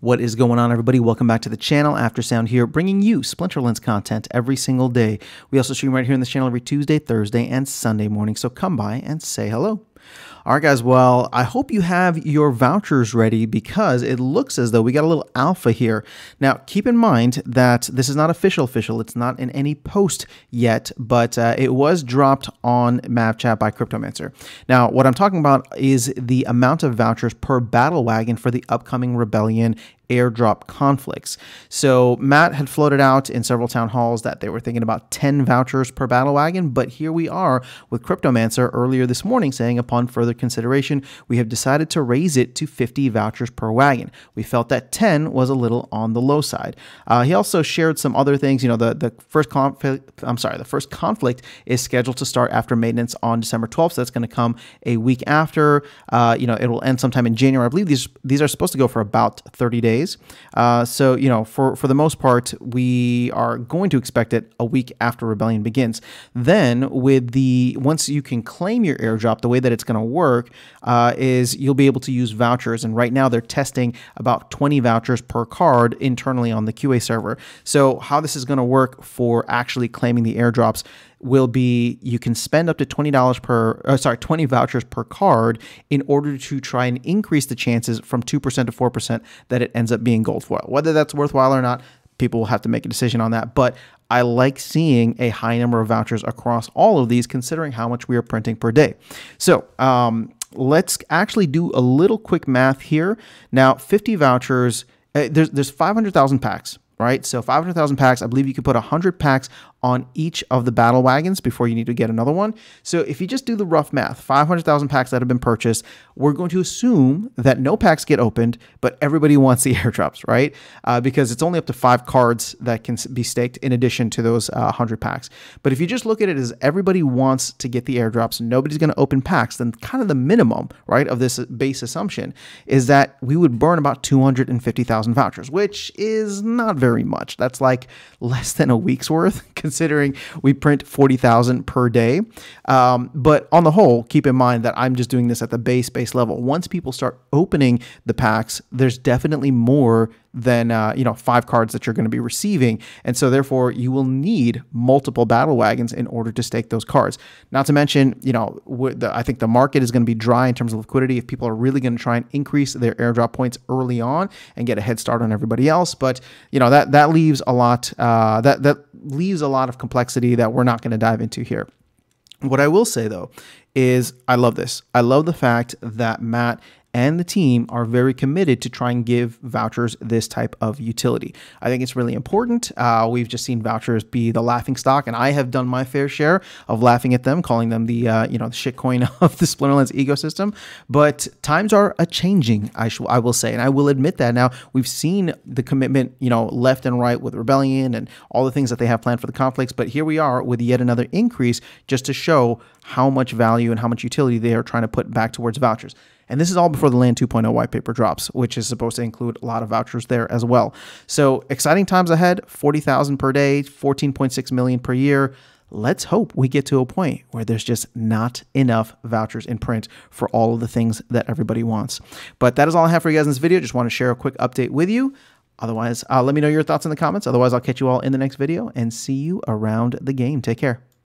What is going on, everybody? Welcome back to the channel. AfterSound here, bringing you Splinterlands content every single day. We also stream right here on this channel every Tuesday, Thursday, and Sunday morning, so come by and say hello. All right, guys, well, I hope you have your vouchers ready because it looks as though we got a little alpha here. Now, keep in mind that this is not official. It's not in any post yet, but it was dropped on MapChat by Cryptomancer. Now, what I'm talking about is the amount of vouchers per battle wagon for the upcoming Rebellion airdrop conflicts. So Matt had floated out in several town halls that they were thinking about 10 vouchers per battle wagon, but here we are with Cryptomancer earlier this morning saying upon further consideration, we have decided to raise it to 50 vouchers per wagon. We felt that 10 was a little on the low side. He also shared some other things. You know, the first conflict, the first conflict is scheduled to start after maintenance on December 12th. So that's going to come a week after. You know, it will end sometime in January. I believe these are supposed to go for about 30 days. So, you know, for the most part, we are going to expect it a week after Rebellion begins. Then with once you can claim your airdrop, the way that it's going to work is you'll be able to use vouchers. And right now they're testing about 20 vouchers per card internally on the QA server. So how this is going to work for actually claiming the airdrops will be you can spend up to $20 per, sorry, 20 vouchers per card in order to try and increase the chances from 2% to 4% that it ends up being gold foil. Whether that's worthwhile or not, people will have to make a decision on that. But I like seeing a high number of vouchers across all of these considering how much we are printing per day. So, let's actually do a little quick math here. Now, 50 vouchers, there's 500,000 packs. Right, so 500,000 packs, I believe you can put 100 packs on each of the battle wagons before you need to get another one. So if you just do the rough math, 500,000 packs that have been purchased, we're going to assume that no packs get opened, but everybody wants the airdrops, right? Because it's only up to 5 cards that can be staked in addition to those 100 packs. But if you just look at it as everybody wants to get the airdrops, nobody's going to open packs, then kind of the minimum, right, of this base assumption is that we would burn about 250,000 vouchers, which is not very much. That's like less than a week's worth considering we print 40,000 per day. But on the whole, keep in mind that I'm just doing this at the base level. Once people start opening the packs, there's definitely more than, you know, 5 cards that you're going to be receiving. And so therefore you will need multiple battle wagons in order to stake those cards. Not to mention, you know, I think the market is going to be dry in terms of liquidity if people are really going to try and increase their airdrop points early on and get a head start on everybody else. But, you know, that leaves a lot, that leaves a lot of complexity that we're not going to dive into here. What I will say though, is I love this. I love the fact that Matt and the team are very committed to try and give vouchers this type of utility. I think it's really important. We've just seen vouchers be the laughing stock, and I have done my fair share of laughing at them, calling them the you know, the shitcoin of the Splinterlands ecosystem. But times are a changing, I will say, and I will admit that. Now we've seen the commitment, you know, left and right with Rebellion and all the things that they have planned for the conflicts. But here we are with yet another increase, just to show how much value and how much utility they are trying to put back towards vouchers. And this is all before the Land 2.0 white paper drops, which is supposed to include a lot of vouchers there as well. So exciting times ahead, 40,000 per day, 14.6 million per year. Let's hope we get to a point where there's just not enough vouchers in print for all of the things that everybody wants. But that is all I have for you guys in this video. Just want to share a quick update with you. Otherwise, let me know your thoughts in the comments. Otherwise, I'll catch you all in the next video and see you around the game. Take care.